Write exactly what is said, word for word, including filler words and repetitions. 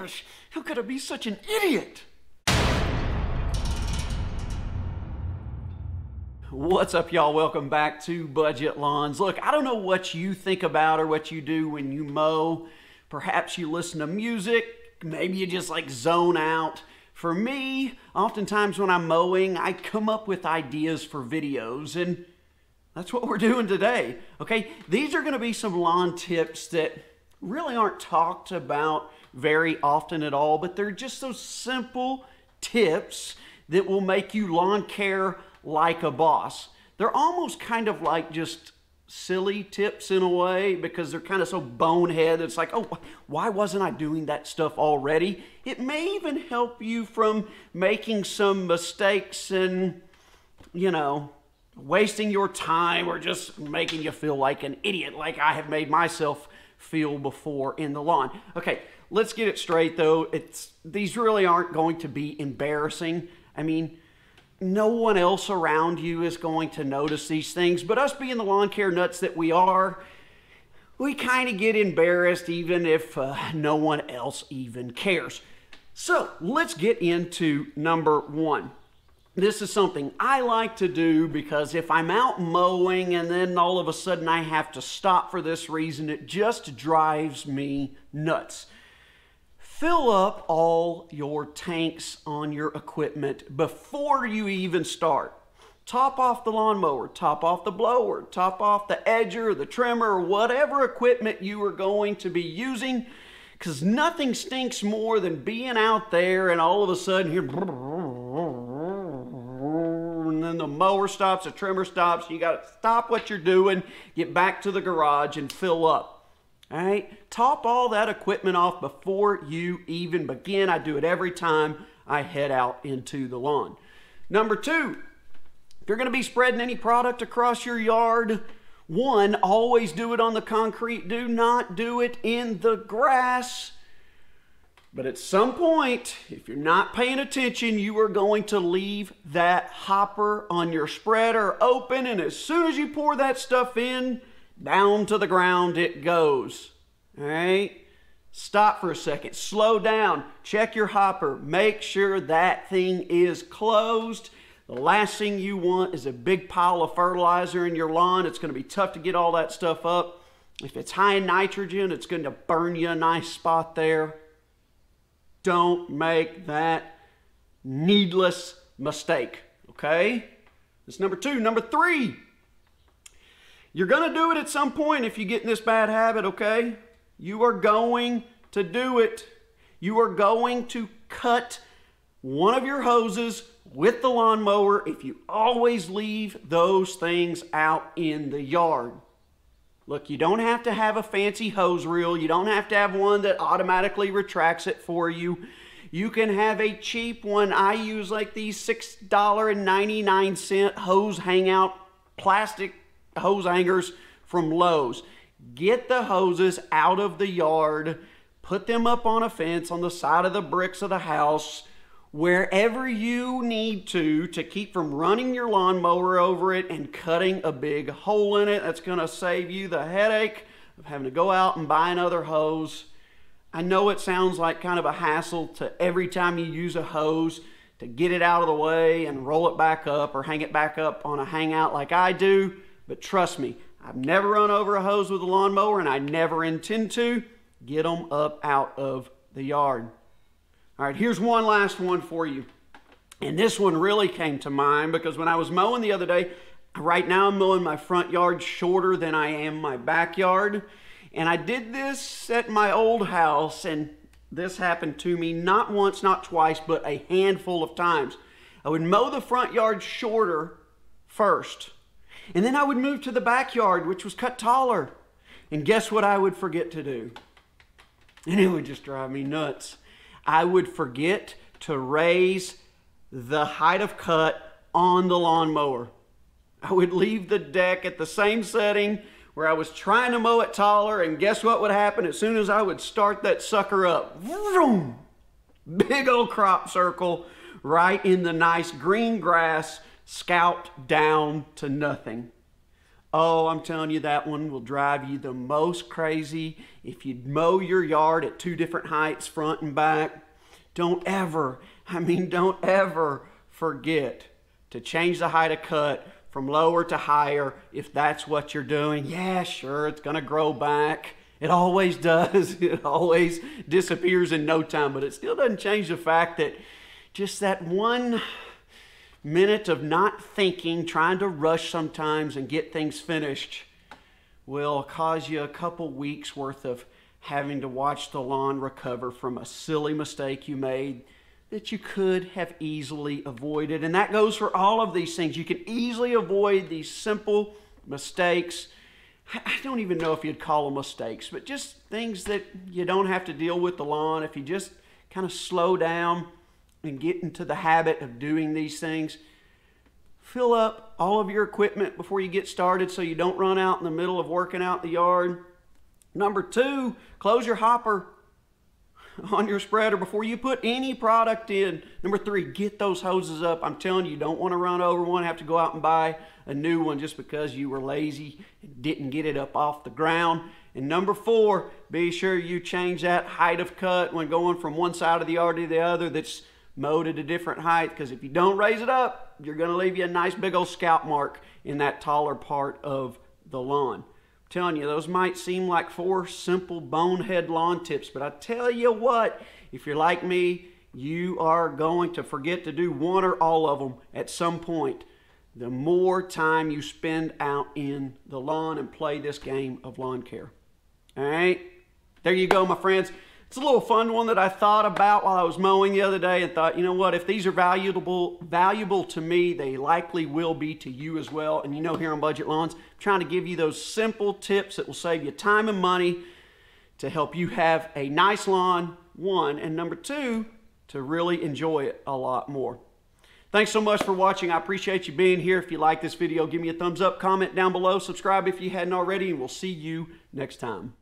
gosh, how could I be such an idiot? What's up, y'all? Welcome back to Budget Lawns. Look, I don't know what you think about or what you do when you mow. Perhaps you listen to music. Maybe you just like zone out. For me, oftentimes when I'm mowing, I come up with ideas for videos, and that's what we're doing today. Okay, these are going to be some lawn tips that really aren't talked about very often at all, but they're just those simple tips that will make you lawn care like a boss. They're almost kind of like just silly tips in a way, because they're kind of so bonehead. It's like, oh, why wasn't I doing that stuff already? It may even help you from making some mistakes and, you know, wasting your time or just making you feel like an idiot, like I have made myself feel before in the lawn. Okay, let's get it straight though. It's these really aren't going to be embarrassing. I mean, no one else around you is going to notice these things, but us being the lawn care nuts that we are, we kind of get embarrassed even if uh, no one else even cares. So let's get into number one. This is something I like to do because if I'm out mowing and then all of a sudden I have to stop for this reason, it just drives me nuts. Fill up all your tanks on your equipment before you even start. Top off the lawnmower, top off the blower, top off the edger, the trimmer, whatever equipment you are going to be using, because nothing stinks more than being out there and all of a sudden you're... and then the mower stops, the trimmer stops, you got to stop what you're doing, get back to the garage and fill up. All right, top all that equipment off before you even begin. I do it every time I head out into the lawn. Number two, if you're going to be spreading any product across your yard, one, always do it on the concrete. Do not do it in the grass. But at some point, if you're not paying attention, you are going to leave that hopper on your spreader open, and as soon as you pour that stuff in, down to the ground it goes. All right, stop for a second, slow down, check your hopper, make sure that thing is closed. The last thing you want is a big pile of fertilizer in your lawn. It's going to be tough to get all that stuff up. If it's high in nitrogen, it's going to burn you a nice spot there. Don't make that needless mistake, okay? That's number two. Number three, you're going to do it at some point if you get in this bad habit, okay? You are going to do it. You are going to cut one of your hoses with the lawnmower if you always leave those things out in the yard. Look, you don't have to have a fancy hose reel. You don't have to have one that automatically retracts it for you. You can have a cheap one. I use like these six ninety-nine hose hangout plastic hose hangers from Lowe's. Get the hoses out of the yard, put them up on a fence, on the side of the bricks of the house, wherever you need to, to keep from running your lawnmower over it and cutting a big hole in it. That's going to save you the headache of having to go out and buy another hose. I know it sounds like kind of a hassle to every time you use a hose to get it out of the way and roll it back up or hang it back up on a hangout like I do. But trust me, I've never run over a hose with a lawnmower, and I never intend to. Get them up out of the yard. All right, here's one last one for you. And this one really came to mind because when I was mowing the other day, right now I'm mowing my front yard shorter than I am my backyard. And I did this at my old house, and this happened to me not once, not twice, but a handful of times. I would mow the front yard shorter first. And then I would move to the backyard, which was cut taller. And guess what I would forget to do? And it would just drive me nuts. I would forget to raise the height of cut on the lawnmower. I would leave the deck at the same setting where I was trying to mow it taller, and guess what would happen as soon as I would start that sucker up? Vroom! Big old crop circle right in the nice green grass, scalped down to nothing. Oh, I'm telling you, that one will drive you the most crazy. If you mow your yard at two different heights, front and back, don't ever, I mean, don't ever forget to change the height of cut from lower to higher if that's what you're doing. Yeah, sure, it's gonna grow back. It always does. It always disappears in no time, but it still doesn't change the fact that just that one minute of not thinking, trying to rush sometimes and get things finished, will cause you a couple weeks worth of having to watch the lawn recover from a silly mistake you made that you could have easily avoided. And that goes for all of these things. You can easily avoid these simple mistakes. I don't even know if you'd call them mistakes, but just things that you don't have to deal with the lawn. If you just kind of slow down and get into the habit of doing these things, fill up all of your equipment before you get started so you don't run out in the middle of working out in the yard. Number two, close your hopper on your spreader before you put any product in. Number three, get those hoses up. I'm telling you, you don't want to run over one, have to go out and buy a new one just because you were lazy and didn't get it up off the ground. And number four, be sure you change that height of cut when going from one side of the yard to the other that's mowed at a different height, because if you don't raise it up, you're going to leave you a nice big old scalp mark in that taller part of the lawn. Telling you, those might seem like four simple bonehead lawn tips, but I tell you what, if you're like me, you are going to forget to do one or all of them at some point. The more time you spend out in the lawn and play this game of lawn care. All right, there you go, my friends. It's a little fun one that I thought about while I was mowing the other day and thought, you know what, if these are valuable valuable to me, they likely will be to you as well. And you know, here on Budget Lawns, I'm trying to give you those simple tips that will save you time and money to help you have a nice lawn, one, and number two, to really enjoy it a lot more. Thanks so much for watching. I appreciate you being here. If you like this video, give me a thumbs up, comment down below, subscribe if you hadn't already, and we'll see you next time.